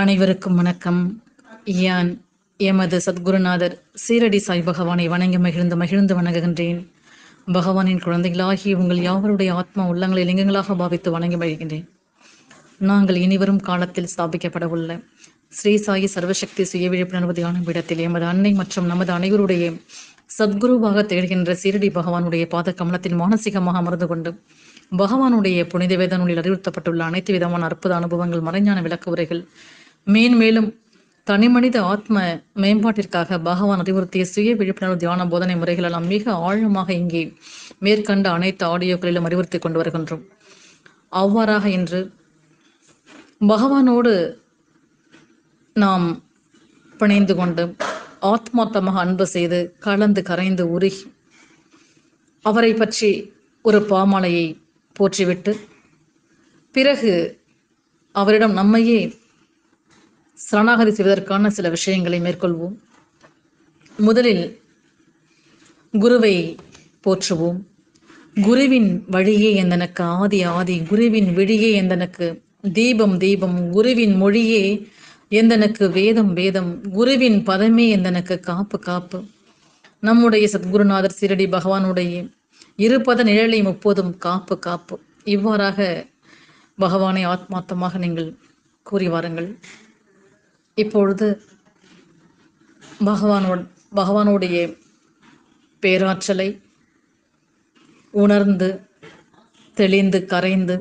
அனைவருக்கும் வணக்கம். யான் எமது சத்குருநாதர் சீரடி சாய் பகவானை வணங்கி மகிழ்ந்து வணங்குகின்றேன். பகவானின் குழந்தைகளாகி உங்கள் யாவருடைய ஆத்மா உள்ளங்களை லிங்கங்களாக பாவித்து வணங்கி மகிழ்கின்றேன். நாங்கள் இனிவரும் காலத்தில் ஸ்தாபிக்கப்பட உள்ள ஸ்ரீசாயீசர்வசக்தி சுயவிழிப்புணர்வு தியான பீடத்தில் எமது அன்னை மற்றும் நமது அனைவருடைய சத்குருவாக திகழ்கின்ற சீரடி பகவானுடைய பாத கமலத்தில் மானசீகமாக அமர்ந்து கொண்டு பகவானுடைய புனித வேத நூலில் அறிவுறுத்தப்பட்டுள்ள அனைத்து விதமான அற்புத அனுபவங்கள், மறைஞான விளக்க உரைகள், மேன்மேலும் தனிமனித ஆத்ம மேம்பாட்டிற்காக பகவான் அறிவுறுத்திய சுய விழிப்புணர்வு தியான போதனை முறைகள் எல்லாம் மிக ஆழமாக இங்கே மேற்கண்ட அனைத்து ஆடியோக்களிலும் அறிவுறுத்தி கொண்டு வருகின்றோம். அவ்வாறாக இன்று பகவானோடு நாம் பிணைந்து கொண்டு ஆத்மார்த்தமாக அன்பு செய்து கலந்து கரைந்து உருகி அவரை பற்றி ஒரு பாமாலையை போற்றிவிட்டு பிறகு அவரிடம் நம்மையே சரணாகதி செய்வதற்கான சில விஷயங்களை மேற்கொள்வோம். முதலில் குருவை போற்றுவோம். குருவின் வழியே எந்தனுக்கு ஆதி ஆதி, குருவின் விழியே எந்தனுக்கு தீபம் தீபம், குருவின் மொழியே எந்தனுக்கு வேதம் வேதம், குருவின் பதமே எந்தனுக்கு காப்பு காப்பு. நம்முடைய சத்குருநாதர் சீரடி பகவானுடைய இருபத நிழலை முப்போதும் காப்பு காப்பு. இவ்வாறாக பகவானை ஆத்மார்த்தமாக நீங்கள் கூறி வாருங்கள். இப்பொழுது பகவானுடைய பேராற்றலை உணர்ந்து தெளிந்து கரைந்து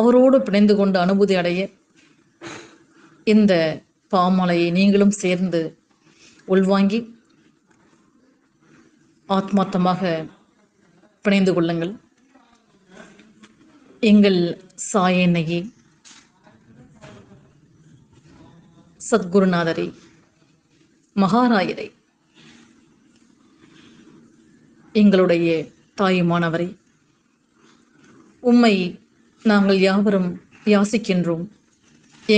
அவரோடு பிணைந்து கொண்டு அனுபூதி அடைய இந்த பாமாலையை நீங்களும் சேர்ந்து உள்வாங்கி ஆத்மார்த்தமாக பிணைந்து கொள்ளுங்கள். எங்கள் சாயனையே சத்குருநாதரை மகாராயரை எங்களுடைய தாயுமானவரை, உம்மை நாங்கள் யாவரும் யாசிக்கின்றோம்.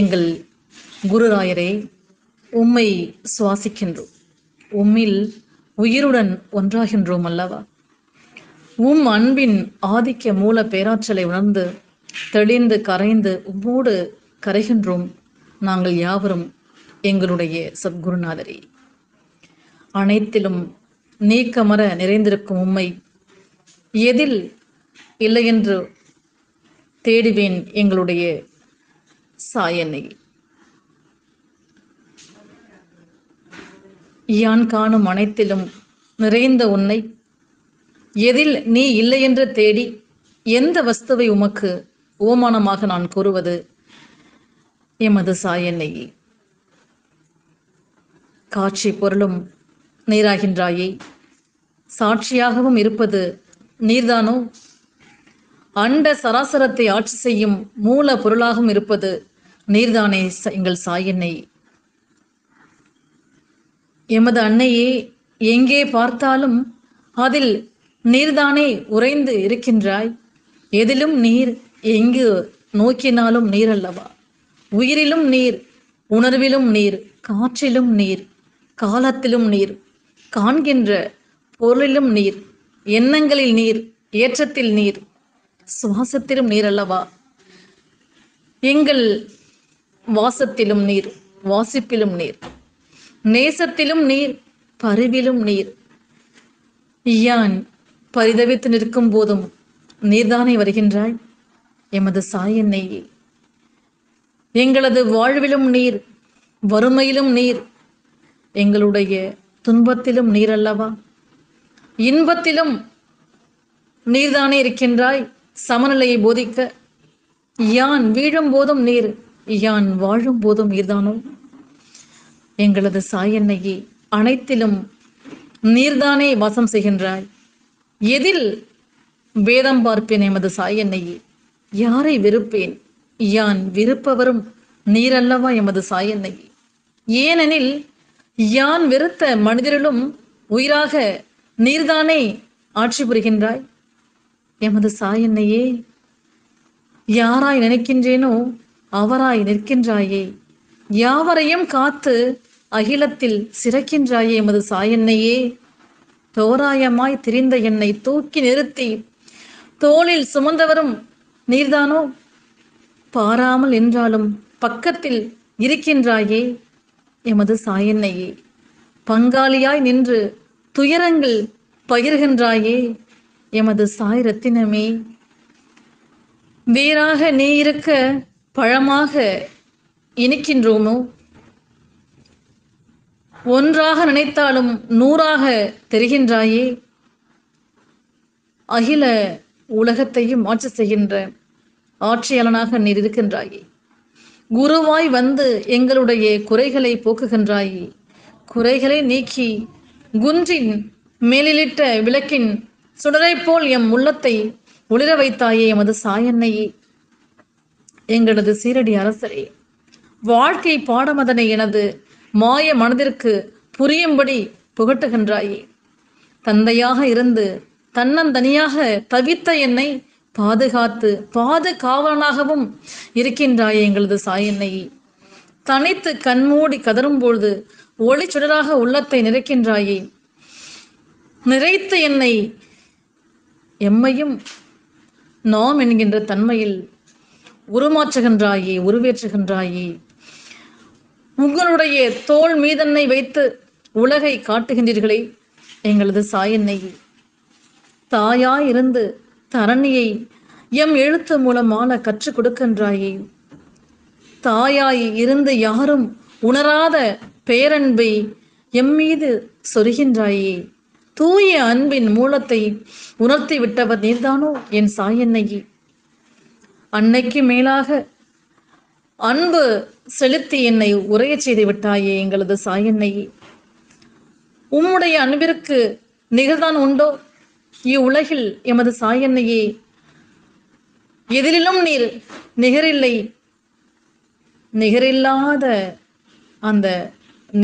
எங்கள் குருராயரே, உம்மை சுவாசிக்கின்றோம். உம்மில் உயிருடன் ஒன்றாகின்றோம் அல்லவா? உம் அன்பின் ஆதிக்க மூல பேராற்றலை உணர்ந்து தெளிந்து கரைந்து உம்மோடு கரைகின்றோம் நாங்கள் யாவரும் எங்களுடைய சத்குருநாதரே. அனைத்திலும் நீக்கமர நிறைந்திருக்கும் உம்மை எதில் இல்லையென்று தேடுவேன் எங்களுடைய சாயனை. யான் காணும் அனைத்திலும் நிறைந்த உன்னை எதில் நீ இல்லை என்று தேடி எந்த வஸ்துவை உமக்கு ஓமானமாக நான் கூறுவது எமது சாயனை. காட்சி பொருளும் நீராகின்றாயே, சாட்சியாகவும் இருப்பது நீர்தானோ? அண்ட சராசரத்தை ஆட்சி செய்யும் மூல பொருளாகவும் இருப்பது நீர்தானே எங்கள் சாயனை. எமது அன்னையே, எங்கே பார்த்தாலும் அதில் நீர்தானே உறைந்து இருக்கின்றாய். எதிலும் நீர், எங்கு நோக்கினாலும் நீர் அல்லவா? உயிரிலும் நீர், உணர்விலும் நீர், காற்றிலும் நீர், காலத்திலும் நீர், காண்கின்ற பொருளிலும் நீர், எண்ணங்களில் நீர், ஏற்றத்தில் நீர், சுவாசத்திலும் நீர் அல்லவா? எங்கள் வாசத்திலும் நீர், வாசிப்பிலும் நீர், நேசத்திலும் நீர், பரிவிலும் நீர். யான் பரிதவித்து நிற்கும் போதும் நீர்தானே வருகின்றாய் எமது சாயனை. எங்களது வாழ்விலும் நீர், வறுமையிலும் நீர், எங்களுடைய துன்பத்திலும் நீர் அல்லவா? இன்பத்திலும் நீர்தானே இருக்கின்றாய் சமநிலையை போதிக்க. யான் வீழும் போதும் நீர், யான் வாழும் போதும் நீர்தானோ எங்களது சாயன்னையே. அனைத்திலும் நீர்தானே வாசம் செய்கின்றாய். எதில் வேதம் பார்ப்பேன் எமது சாயன்னையே? யாரை வெறுப்பேன்? யான் வெறுப்பவரும் நீரல்லவா எமது சாயன்னையே. ஏனெனில் யான் வெறுத்த மனிதரிலும் உயிராக நீர்தானே ஆட்சி புரிகின்றாய் எமது சாயன்னையே. யாராய் நினைக்கின்றேனோ அவராய் நிற்கின்றாயே. யாவரையும் காத்து அகிலத்தில் சிறக்கின்றாயே எமது சாயன்னையே. தோராயமாய் திரிந்த என்னை தூக்கி நிறுத்தி தோளில் சுமந்தவரும் நீர்தானோ? பாராமல் என்றாலும் பக்கத்தில் இருக்கின்றாயே எமது சாயன்னையே, பங்காளியாய் நின்று துயரங்கள் பகிர்கின்றாயே எமது சாய் ரத்தினமே. வேறாக நீ இருக்க பழமாக இனிக்கின்றோமோ? ஒன்றாக நினைத்தாலும் 100ஆக தெரிகின்றாயே. அகில உலகத்தையும் ஆட்சி செய்கின்ற ஆட்சியாளனாக நீர் இருக்கின்றாயே. குருவாய் வந்து எங்களுடைய குறைகளை போக்குகின்றாயே. குறைகளை நீக்கி குன்றின் மேலிலிட்ட விளக்கின் சுடரை போல் எம் உள்ளத்தை ஒளிர வைத்தாயே எமது சாயன்னையே. எங்களது சீரடி அரசரே, வாழ்க்கை பாடமதனை எனது மாய மனதிற்கு புரியும்படி புகட்டுகின்றாயே. தந்தையாக இருந்து தன்னந்தனியாக தவித்த என்னை பாதுகாத்து பாதுகாவலனாகவும் இருக்கின்றாயே எங்களது சாயன்னையே. தனித்து கண்மூடி கதரும்பொழுது ஒளி சுடராக உள்ளத்தை நிறைக்கின்றாயே. நிறைத்த என்னை எம்மையும் நாம் என்கின்ற தன்மையில் உருமாற்றுகின்றாயே, உருவேற்றுகின்றாயே. உங்களுடைய தோல் மீதன்னை வைத்து உலகை காட்டுகின்றீர்களே எங்களது சாயன்னையே. தாயாய் இருந்து தரணியை எம் எழுத்து மூலமான கற்றுக் கொடுக்கின்றாயே. தாயாய் இருந்து யாரும் உணராத பேரன்பை எம்மீது சொருகின்றாயே. தூய அன்பின் மூலத்தை உணர்த்தி விட்டவர் நீர்தானோ என் சாயன்னையே. அன்னைக்கு மேலாக அன்பு செலுத்தி என்னை உரைய செய்து விட்டாயே எங்களது சாயன்னையே. உம்முடைய அன்பிற்கு நிகழ்தான் உண்டோ இவ்வுலகில் எமது சாயன்னையே? எதிரிலும் நீர் நிகரில்லை. நிகரில்லாத அந்த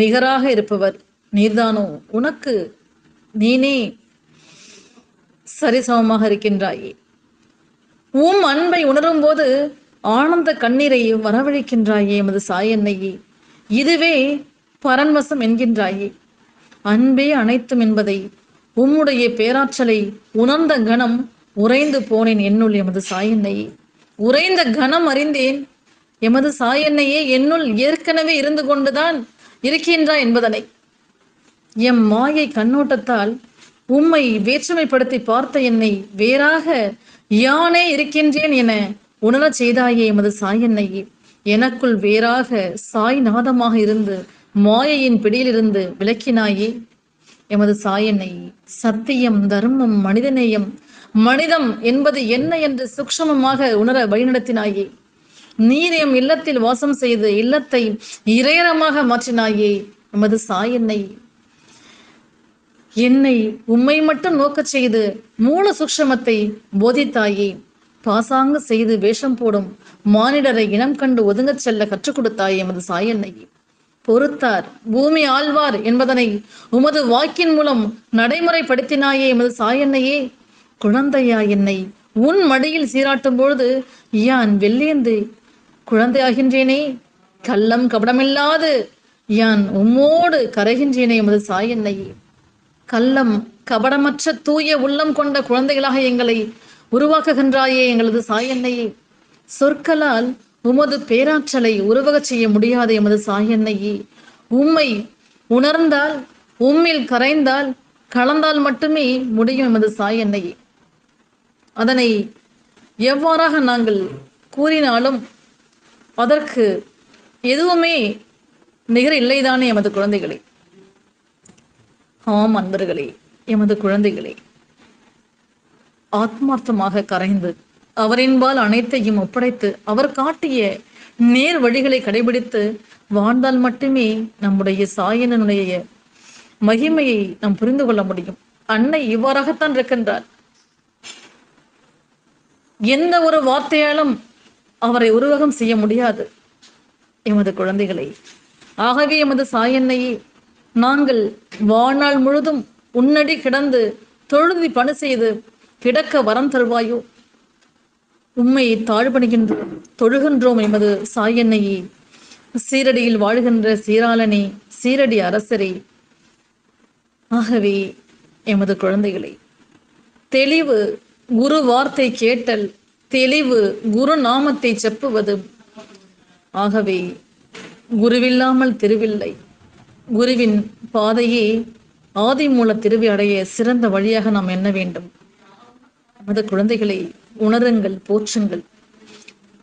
நிகராக இருப்பவர் நீர்தானோ? உனக்கு நீனே சரிசமமாக இருக்கின்றாயே. உம் அன்பை உணரும் போது ஆனந்த கண்ணீரை வரவழைக்கின்றாயே எமது சாயன்னையே. இதுவே பரன்வசம் என்கின்றாயே. அன்பே அனைத்தும் என்பதை உம்முடைய பேராற்றலை உணர்ந்த கணம் உறைந்து போனேன் என்னுள் எமது சாயன்னையே. உறைந்த கணம் அறிந்தேன் எமது சாயன்னையே என்னுள் ஏற்கனவே இருந்து கொண்டுதான் இருக்கின்றாய் என்பதனை. எம் மாயை கண்ணோட்டத்தால் உம்மை வேற்றுமைப்படுத்தி பார்த்த என்னை வேறாக யானே இருக்கின்றேன் என உணரச் செய்தாயே எமது சாயன்னையே. எனக்குள் வேறாக சாய்நாதமாக இருந்து மாயையின் பிடியிலிருந்து விளக்கினாயே எமது சாயன்னையே. சத்தியம், தர்மம், மனிதநேயம், மனிதம் என்பது என்ன என்று சூக்ஷமமாக உணர வழிநடத்தினாயே. நீர் எம் இல்லத்தில் வாசம் செய்து இல்லத்தை இறையரமாக மாற்றினாயே எமது சாயன்னையே. என்னை உம்மை மட்டும் நோக்கச் செய்து மூல சூக்ஷமத்தை போதித்தாயே. பாசாங்கு செய்து வேஷம் போடும் மானிடரை இனம் கண்டு ஒதுங்கச் செல்ல கற்றுக் கொடுத்தாயே எமது சாயன்னையே. பொறுத்தார் பூமி ஆழ்வார் என்பதனை உமது வாக்கின் மூலம் நடைமுறைப்படுத்தினாயே எமது சாயன்னையே. குழந்தையா என்னை உன் மடியில் சீராட்டும் பொழுது யான் வெள்ளியந்து குழந்தையாகின்றேனே. கள்ளம் கபடமில்லாது யான் உம்மோடு கரைகின்றேனே எமது சாயன்னையே. கள்ளம் கபடமற்ற தூய உள்ளம் கொண்ட குழந்தைகளாக எங்களை உருவாக்குகின்றாயே எங்களது சாயன்னையே. சொற்களால் உமது பேராற்றலை உருவகச் செய்ய முடியாத எமது சாயன்னையே. உம்மை உணர்ந்தால், உம்மில் கரைந்தால், கலந்தால் மட்டுமே முடியும் எமது சாயன்னையே. அதனை எவ்வாறாக நாங்கள் கூறினாலும் அதற்கு எதுவுமே நிகர் இல்லைதானே எமது குழந்தைகளே. ஆம் அன்பர்களே, எமது குழந்தைகளே ஆத்மார்த்தமாக கரைந்து அவரின்பால் அனைத்தையும் ஒப்படைத்து அவர் காட்டிய நேர் வழிகளை கடைபிடித்து வாழ்ந்தால் மட்டுமே நம்முடைய சாயனனுடைய மகிமையை நாம் புரிந்து கொள்ள முடியும். அன்னை இவ்வாறாகத்தான் இருக்கின்றார். எந்த ஒரு வார்த்தையாலும் அவரை உருவகம் செய்ய முடியாது எமது குழந்தைகளை. ஆகவே எமது சாயன்னையே, நாங்கள் வாழ்நாள் முழுதும் உன்னடி கிடந்து தொழுதி பணி செய்து கிடக்க வரம் தருவாயோ. உம்மை தாழ்பணிகின்றோம், தொழுகின்றோம் எமது சாயன்னையே. சீரடியில் வாழ்கின்ற சீராளனே, சீரடி அரசரே. ஆகவே எமது குழந்தைகளை. தெளிவு குரு வார்த்தை கேட்டல், தெளிவு குரு நாமத்தை செப்புவது. ஆகவே குருவில்லாமல் திருவில்லை. குருவின் பாதையே ஆதி மூல திருவி அடைய சிறந்த வழியாக நாம் எண்ண வேண்டும். நமது குழந்தைகளை உணருங்கள், போற்றுங்கள்.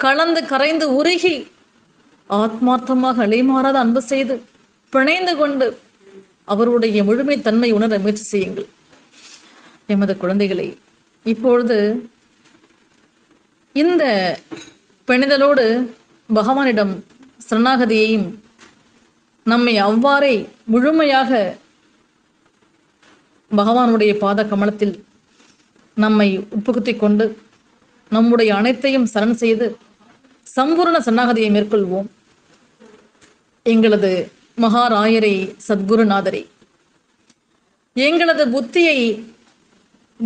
கலந்து கரைந்து உருகி ஆத்மார்த்தமாக அலைமாறாத அன்பு செய்து பிணைந்து கொண்டு அவருடைய முழுமை தன்மை உணர முயற்சி செய்யுங்கள் எமது குழந்தைகளை. இப்பொழுது இந்த பிணைதலோடு பகவானிடம் சரணாகதியையும் நம்மை அவ்வாறே முழுமையாக பகவானுடைய பாத கமலத்தில் நம்மை உட்புகுத்தி கொண்டு நம்முடைய அனைத்தையும் சரண் செய்து சம்பூர்ண சரணாகதியை மேற்கொள்வோம். எங்களது மகாராயரை சத்குருநாதரை, எங்களது புத்தியை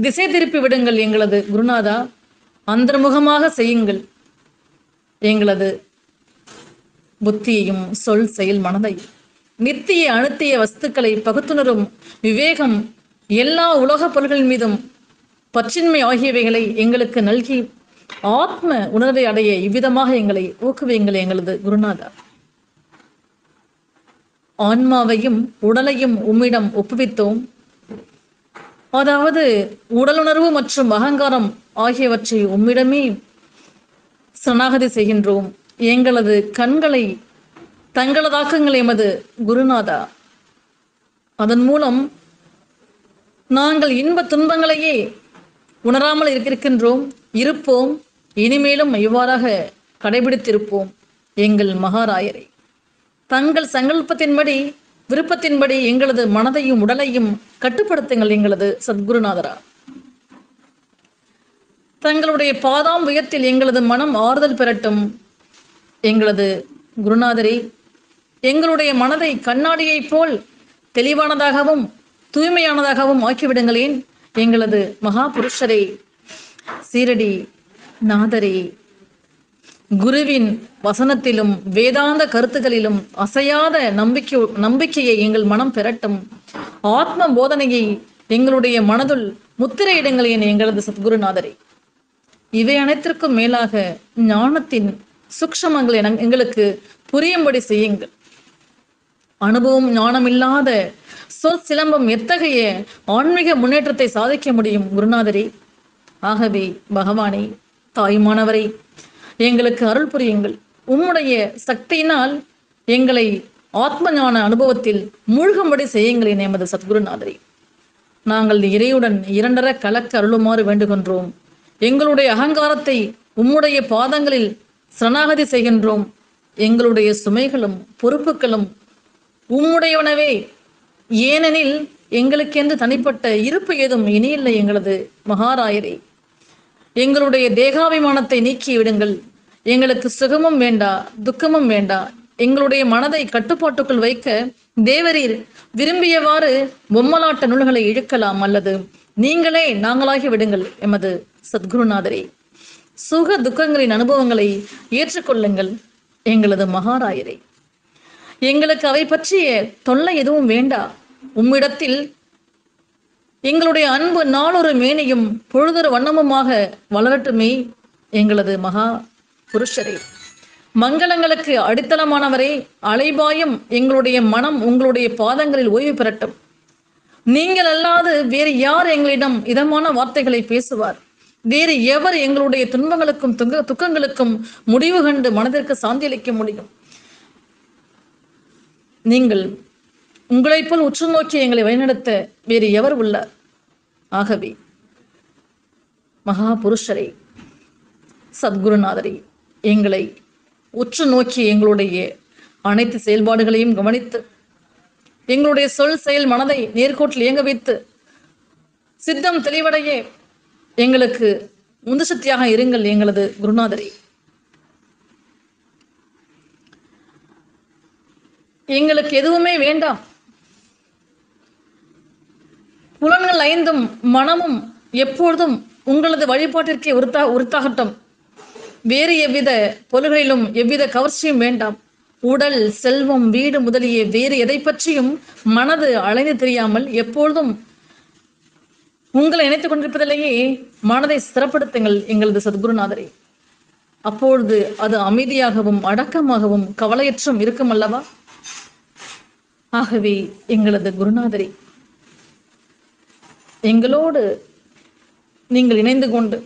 திசை திருப்பி விடுங்கள். எங்களது குருநாதா, அந்தர்முகமாக செய்யுங்கள். எங்களது புத்தியையும் சொல் செயல் மனதை நித்திய அனுத்திய வஸ்துக்களை பகுத்துணரும் விவேகம், எல்லா உலக பொருள்கள் மீதும் பற்றின்மை ஆகியவைகளை எங்களுக்கு நல்கி ஆத்ம உணர்வை அடைய இவ்விதமாக எங்களை ஊக்குவியுங்கள் எங்களது குருநாதா. ஆன்மாவையும் உடலையும் உம்மிடம் ஒப்புவித்தோம். அதாவது உடலுணர்வு மற்றும் அகங்காரம் ஆகியவற்றை உம்மிடமே சரணாகதி செய்கின்றோம். எங்களது கண்களை தங்களதாக்குங்கள் எமது குருநாதா. அதன் மூலம் நாங்கள் இன்ப துன்பங்களையே உணராமல் இருக்கின்றோம், இருப்போம். இனிமேலும் இவ்வாறாக கடைபிடித்திருப்போம் எங்கள் மகாராயரை. தங்கள் சங்கல்பத்தின்படி விருப்பத்தின்படி எங்களது மனதையும் உடலையும் கட்டுப்படுத்துங்கள் எங்களது சத்குருநாதரா. தங்களுடைய பாதாம் உயரத்தில் எங்களது மனம் ஆறுதல் பெறட்டும் எங்களது குருநாதரே. எங்களுடைய மனதை கண்ணாடியை போல் தெளிவானதாகவும் தூய்மையானதாகவும் ஆக்கிவிடுங்களேன் எங்களது மகாபுருஷரே, சீரடி நாதரே. குருவின் வசனத்திலும் வேதாந்த கருத்துகளிலும் அசையாத நம்பிக்கையை எங்கள் மனம் பெறட்டும். ஆத்ம போதனையை எங்களுடைய மனதுள் முத்திரையிடுங்களேன் எங்களது சத்குருநாதரே. இவை அனைத்திற்கும் மேலாக ஞானத்தின் சூக்ஷமங்களை எங்களுக்கு புரியும்படி செய்யுங்கள். அனுபவம் ஞானம் இல்லாத சொல் சிலம்பம் எத்தகைய ஆன்மீக முன்னேற்றத்தை சாதிக்க முடியும் குருநாதரே? ஆகவே பகவானை, தாய்மானவரை, எங்களுக்கு அருள் புரியுங்கள். உம்முடைய சக்தியினால் எங்களை ஆத்ம ஞான அனுபவத்தில் மூழ்கும்படி செய்யுங்களேன் எமது சத்குருநாதரே. நாங்கள் இறையுடன் இரண்டர கலக்க அருளுமாறு வேண்டுகின்றோம். எங்களுடைய அகங்காரத்தை உம்முடைய பாதங்களில் சரணாகதி செய்கின்றோம். எங்களுடைய சுமைகளும் பொறுப்புகளும் உம்முடையவனவே. ஏனெனில் எங்களுக்கென்று தனிப்பட்ட இருப்பு ஏதும் இனியில்லை எங்களது மகாராயரே. எங்களுடைய தேகாபிமானத்தை நீக்கி விடுங்கள். எங்களுக்கு சுகமும் வேண்டா, துக்கமும் வேண்டா. எங்களுடைய மனதை கட்டுப்பாட்டுக்குள் வைக்க தேவரீர் விரும்பியவாறு பொம்மலாட்ட நூல்களை இழுக்கலாம் அல்லது நீங்களே நாங்களாகி விடுங்கள் எமது சத்குருநாதரே. சுக துக்கங்களின் அனுபவங்களை ஏற்றுக்கொள்ளுங்கள் எங்களது மகாராயரே. எங்களுக்கு அவை பற்றிய தொல்லை எதுவும் வேண்டா. உம்மிடத்தில் எங்களுடைய அன்பு நாளொரு மேனியும் பொழுதொரு வண்ணமுமாக வளரட்டுமே எங்களது மகா புருஷரே. மங்களங்களுக்கு அடித்தளமானவரே, அலைபாயும் எங்களுடைய மனம் உங்களுடைய பாதங்களில் ஓய்வு பெறட்டும். நீங்கள் அல்லாது வேறு யார் எங்களிடம் இதமான வார்த்தைகளை பேசுவார்? வேறு எவர் எங்களுடைய துன்பங்களுக்கும் துக்கங்களுக்கும் முடிவு கண்டு மனதிற்கு சாந்தியளிக்க முடியும்? நீங்கள் உங்களை போல் உற்று நோக்கி எங்களை வழிநடத்த வேறு எவர் உள்ளார்? ஆகவே மகாபுருஷரே, சத்குருநாதரே, எங்களை உற்று நோக்கி எங்களுடைய அனைத்து செயல்பாடுகளையும் கவனித்து எங்களுடைய சொல் செயல் மனதை நேர்கோட்டில் இயங்க வைத்து சித்தம் தெளிவடைய எங்களுக்கு உந்துசக்தியாக இருங்கள் எங்களது குருநாதரே. எங்களுக்கு எதுவுமே வேண்டாம். புலன்கள் ஐந்தும் மனமும் எப்பொழுதும் உங்களது வழிபாட்டிற்கே உறுத்தாகட்டும். வேறு எவ்வித பொருள்களிலும் எவ்வித கவர்ச்சியும் வேண்டாம். உடல், செல்வம், வீடு முதலிய வேறு எதை பற்றியும் மனது அலைந்து தெரியாமல் எப்பொழுதும் உங்களை நினைத்துக் கொண்டிருப்பதிலேயே மனதை ஸ்திரப்படுத்துங்கள் எங்களது சத்குருநாதரே. அப்பொழுது அது அமைதியாகவும் அடக்கமாகவும் கவலையற்றும் இருக்கும் அல்லவா? ஆகவே எங்களது குருநாதரே, எங்களோடு நீங்கள் இணைந்து கொண்டு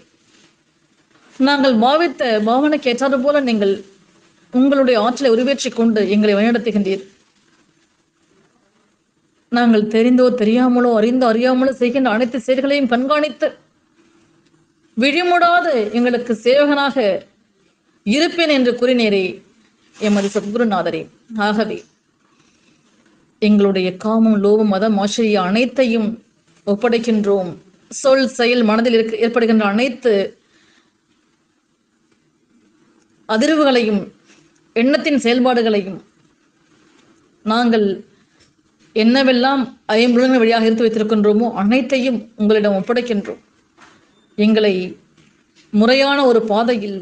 நாங்கள் பாவித்த பாவனைக்கு ஏற்றாறு போல நீங்கள் உங்களுடைய ஆற்றலை உருவேற்றிக் கொண்டு எங்களை வழிநடத்துகின்றீர். நாங்கள் தெரிந்தோ தெரியாமலோ அறிந்தோ அறியாமலோ செய்கின்ற அனைத்து செயல்களையும் கண்காணித்து விழிமுடாது எங்களுக்கு சேவகனாக இருப்பேன் என்று கூறினேரே எமது சத்குருநாதரே. ஆகவே எங்களுடைய காமம், லோபம், மதம், ஆச்சரிய அனைத்தையும் ஒப்படைக்கின்றோம். சொல், செயல், மனதில் ஏற்படுகின்ற அனைத்து அதிர்வுகளையும் எண்ணத்தின் செயல்பாடுகளையும் நாங்கள் என்னவெல்லாம் ஐம்புலன்கள் வழியாக இருந்து வைத்திருக்கின்றோமோ அனைத்தையும் உங்களிடம் ஒப்படைக்கின்றோம். எங்களை முறையான ஒரு பாதையில்,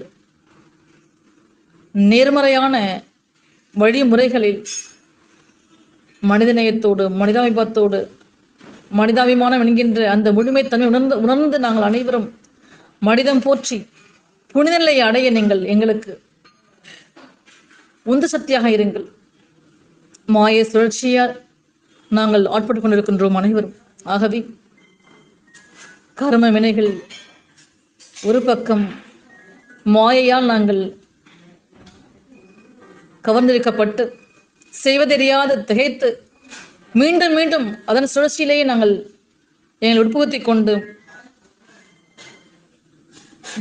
நேர்மறையான வழிமுறைகளில், மனிதநேயத்தோடு, மனிதாபிபாத்தோடு, மனிதாபிமானம் என்கின்ற அந்த முழுமைத்தன்மை உணர்ந்து நாங்கள் அனைவரும் மனிதம் போற்றி புனிதநிலையை அடைய நீங்கள் எங்களுக்கு உந்து சக்தியாக இருங்கள். மாய சுழற்சியால் நாங்கள் ஆட்பட்டு கொண்டிருக்கின்றோம் அனைவரும். ஆகவே கர்ம வினைகள் ஒரு பக்கம், மாயையால் நாங்கள் கவர்ந்திருக்கப்பட்டு செய்வதெரியாது திகைத்து மீண்டும் மீண்டும் அதன் சுழற்சியிலேயே நாங்கள் எங்களை உட்புகுத்தி கொண்டு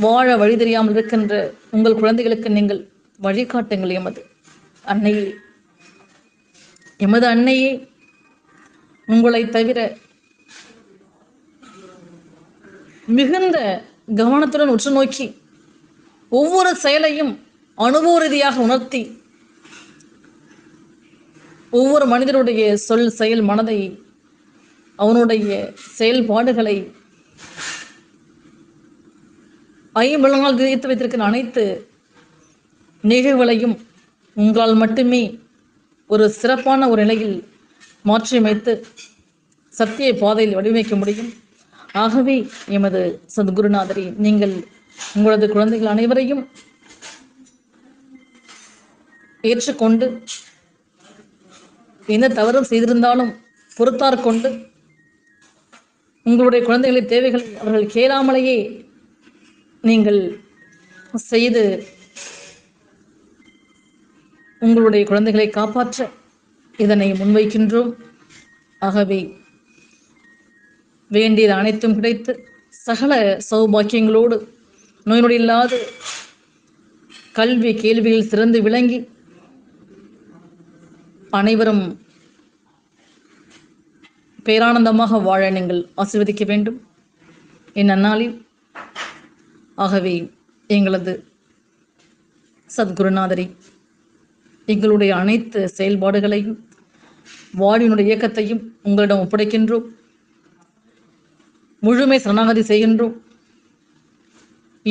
வாழ வழி தெரியாமல் இருக்கின்ற உங்கள் குழந்தைகளுக்கு நீங்கள் வழிகாட்டுங்கள் எமது அன்னையே. எமது அன்னையே, உங்களை தவிர மிகுந்த கவனத்துடன் உற்று நோக்கி ஒவ்வொரு செயலையும் அனுபவ ரீதியாக உணர்த்தி ஒவ்வொரு மனிதனுடைய சொல், செயல், மனதை, அவனுடைய செயல்பாடுகளை, ஐம்பலனால் விதித்து வைத்திருக்கிற அனைத்து நிகழ்வுகளையும் உங்களால் மட்டுமே ஒரு சிறப்பான ஒரு நிலையில் மாற்றியமைத்து சத்திய பாதையில் வடிவமைக்க முடியும். ஆகவே எமது சத்குருநாதரே, நீங்கள் உங்களது குழந்தைகள் அனைவரையும் ஏற்றுக்கொண்டு எந்த தவறும் செய்திருந்தாலும் பொறுத்தார் கொண்டு உங்களுடைய குழந்தைகளின் தேவைகளை அவர்கள் கேளாமலேயே நீங்கள் செய்து உங்களுடைய குழந்தைகளை காப்பாற்ற இதனை முன்வைக்கின்றோம். ஆகவே வேண்டியது அனைத்தும் கிடைத்து சகல சௌபாக்கியங்களோடு நோய் நொடி இல்லாத கல்வி கேள்வியில் சிறந்து விளங்கி அனைவரும் பேரானந்தமாக வாழ நீங்கள் ஆசீர்வதிக்க வேண்டும் என் அந்நாளில். ஆகவே எங்களது சத்குருநாதரே, எங்களுடைய அனைத்து செயல்பாடுகளையும் வாழ்வினுடைய இயக்கத்தையும் உங்களிடம் ஒப்படைக்கின்றோம். முழுமை சரணாகதி செய்கின்றோம்.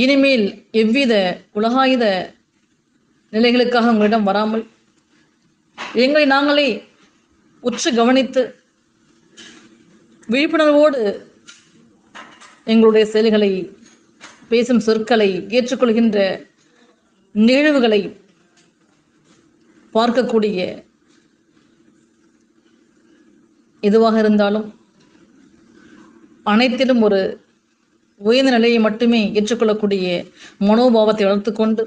இனிமேல் எவ்வித உலகாயுத நிலைகளுக்காக உங்களிடம் வராமல் எங்களை நாங்களே உற்று கவனித்து விழிப்புணர்வோடு எங்களுடைய செயல்களை, பேசும் சொற்களை, ஏற்றுக்கொள்கின்ற நிகழ்வுகளை பார்க்கக்கூடிய எதுவாக இருந்தாலும் அனைத்திலும் ஒரு உயர்ந்த நிலையை மட்டுமே ஏற்றுக்கொள்ளக்கூடிய மனோபாவத்தை வளர்த்து கொண்டு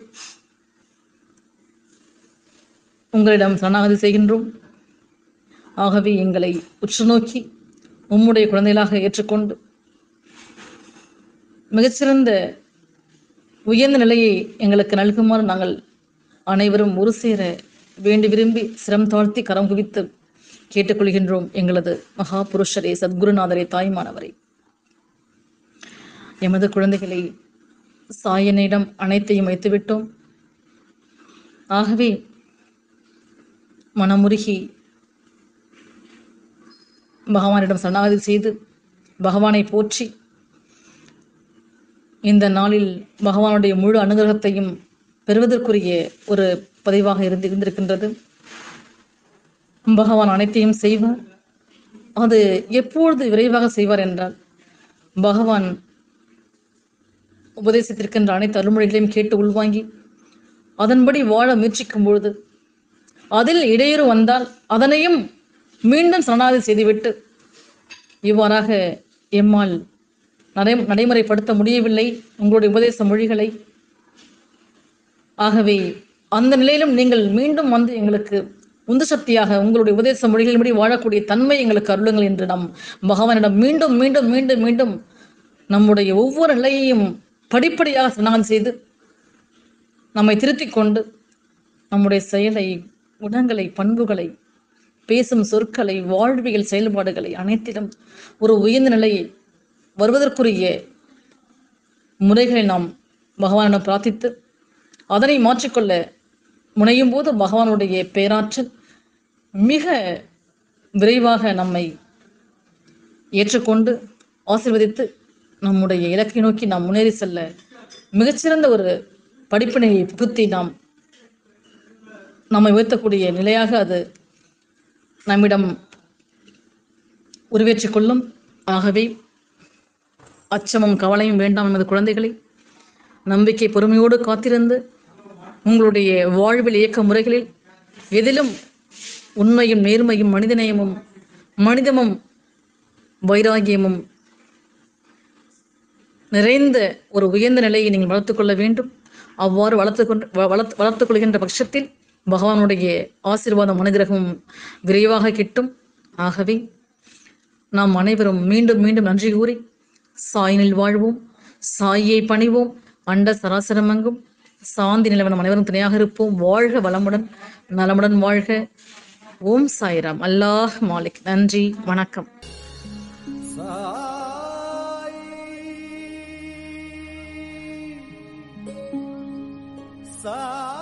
உங்களிடம் சரணாகதி செய்கின்றோம். ஆகவே எங்களை உற்று நோக்கி உம்முடைய குழந்தைகளாக ஏற்றுக்கொண்டு மிகச்சிறந்த உயர்ந்த நிலையை எங்களுக்கு நல்குமாறு நாங்கள் அனைவரும் ஒரு சேர வேண்டி விரும்பி சிரம் தாழ்த்தி கரம் குவித்து கேட்டுக்கொள்கின்றோம் எங்களது மகா புருஷரே, சத்குருநாதரே, தாய்மானவரே. எமது குழந்தைகளை சாயனிடம் அனைத்தையும் வைத்துவிட்டோம். ஆகவே மனமுருகி பகவானிடம் சரணாகதி செய்து பகவானை போற்றி இந்த நாளில் பகவானுடைய முழு அனுகிரகத்தையும் பெறுவதற்குரிய ஒரு பதிவாக இருந்திருக்கின்றது. பகவான் அனைத்தையும் செய்வார். அது எப்பொழுது விரைவாக செய்வார் என்றால் பகவான் உபதேசித்திருக்கின்ற அனைத்து அருள்மொழிகளையும் கேட்டு உள்வாங்கி அதன்படி வாழ முயற்சிக்கும் பொழுது அதில் இடையூறு வந்தால் அதனையும் மீண்டும் சரணாகதி செய்துவிட்டு இவ்வாறாக எம்மால் நடைமுறைப்படுத்த முடியவில்லை உங்களுடைய உபதேச மொழிகளை. ஆகவே அந்த நிலையிலும் நீங்கள் மீண்டும் வந்து எங்களுக்கு உந்து சக்தியாக உங்களுடைய உபதேச மொழிகளின்படி வாழக்கூடிய தன்மை எங்களுக்கு அருளுங்கள் என்று நாம் பகவானிடம் மீண்டும் மீண்டும் மீண்டும் மீண்டும் நம்முடைய ஒவ்வொரு நிலையையும் படிப்படியாக சரணாகதி செய்து நம்மை திருத்திக் கொண்டு நம்முடைய செயலை, குணங்களை, பண்புகளை, பேசும் சொற்களை, வாழ்வியல் செயல்பாடுகளை அனைத்திலும் ஒரு உயர்ந்த நிலையை வருவதற்குரிய முறைகளை நாம் பகவானிடம் பிரார்த்தித்து அதனை மாற்றிக்கொள்ள முனையும் போது பகவானுடைய பேராற்றல் மிக விரைவாக நம்மை ஏற்றுக்கொண்டு ஆசீர்வதித்து நம்முடைய இலக்கை நோக்கி நாம் முன்னேறி செல்ல மிகச்சிறந்த ஒரு படிப்பினையை புகுத்தி நம்மை உயர்த்தக்கூடிய நிலையாக அது நம்மிடம் உருவேற்றிக் கொள்ளும். ஆகவே அச்சமும் கவலையும் வேண்டாம் என்பது குழந்தைகளை. நம்பிக்கை பொறுமையோடு காத்திருந்து உங்களுடைய வாழ்வில் இயக்க முறைகளில் எதிலும் உண்மையும் நேர்மையும் மனிதநேயமும் மனிதமும் வைராகியமும் நிறைந்த ஒரு உயர்ந்த நிலையை நீங்கள் வளர்த்துக்கொள்ள வேண்டும். அவ்வாறு வளர்த்துக் கொள்கின்ற பட்சத்தில் பகவானுடைய ஆசீர்வாதம் அனுகிரகமும் விரைவாக கிட்டும். ஆகவே நாம் அனைவரும் மீண்டும் மீண்டும் நன்றி கூறி சாயினில் வாழ்வோம், சாயை பணிவோம், அண்ட சராசரமங்கும் சாந்தி நிலவனம் அனைவரும் துணையாக இருப்போம். வாழ்க வளமுடன், நலமுடன் வாழ்க. ஓம் சாய்ராம். அல்லாஹ் மாலிக். நன்றி, வணக்கம்.